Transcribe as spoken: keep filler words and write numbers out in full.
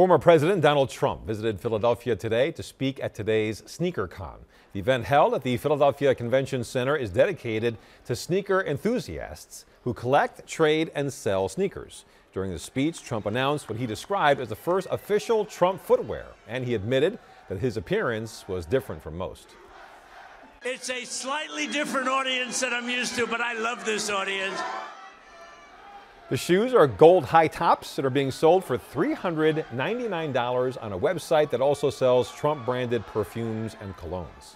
Former President Donald Trump visited Philadelphia today to speak at today's Sneaker Con. The event held at the Philadelphia Convention Center is dedicated to sneaker enthusiasts who collect, trade, and sell sneakers. During the speech, Trump announced what he described as the first official Trump footwear, and he admitted that his appearance was different from most. It's a slightly different audience than I'm used to, but I love this audience. The shoes are gold high tops that are being sold for three hundred ninety-nine dollars on a website that also sells Trump-branded perfumes and colognes.